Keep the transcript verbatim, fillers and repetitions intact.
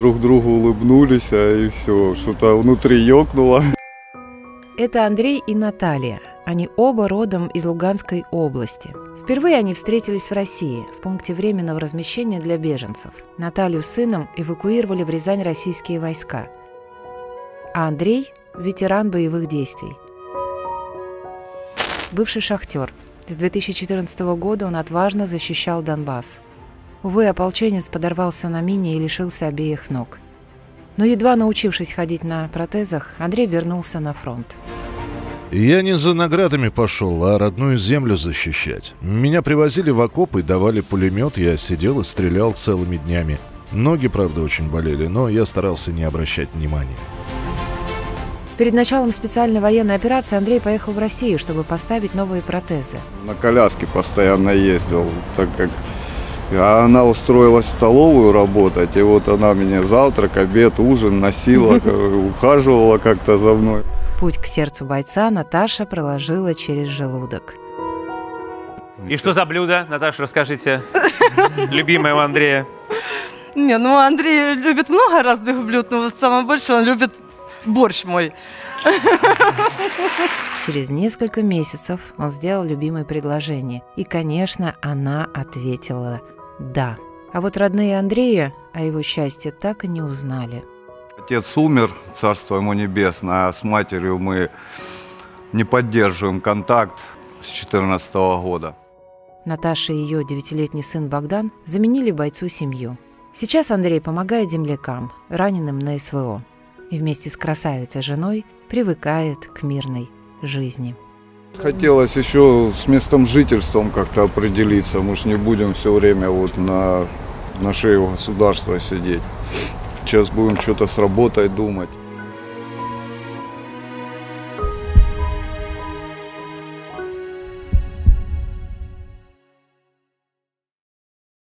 Друг другу улыбнулись, а и все, что-то внутри ёкнуло. Это Андрей и Наталья. Они оба родом из Луганской области. Впервые они встретились в России, в пункте временного размещения для беженцев. Наталью с сыном эвакуировали в Рязань российские войска. А Андрей – ветеран боевых действий. Бывший шахтер. С две тысячи четырнадцатого года он отважно защищал Донбасс. Увы, ополченец подорвался на мине и лишился обеих ног. Но едва научившись ходить на протезах, Андрей вернулся на фронт. Я не за наградами пошел, а родную землю защищать. Меня привозили в окоп и давали пулемет, я сидел и стрелял целыми днями. Ноги, правда, очень болели, но я старался не обращать внимания. Перед началом специальной военной операции Андрей поехал в Россию, чтобы поставить новые протезы. На коляске постоянно ездил, так как... А она устроилась в столовую работать, и вот она меня завтрак, обед, ужин носила, ухаживала как-то за мной. Путь к сердцу бойца Наташа проложила через желудок. И что за блюдо, Наташа, расскажите, любимое у Андрея? Не, ну Андрей любит много разных блюд, но вот самое большое он любит борщ мой. Через несколько месяцев он сделал любимое предложение. И, конечно, она ответила «да». А вот родные Андрея о его счастье так и не узнали. Отец умер, царство ему небесное, а с матерью мы не поддерживаем контакт с две тысячи четырнадцатого года. Наташа и ее девятилетний сын Богдан заменили бойцу семью. Сейчас Андрей помогает землякам, раненым на СВО. И вместе с красавицей-женой привыкает к мирной жизни. Хотелось еще с местом жительством как-то определиться. Мы же не будем все время вот на, на шее государства сидеть. Сейчас будем что-то с работой думать.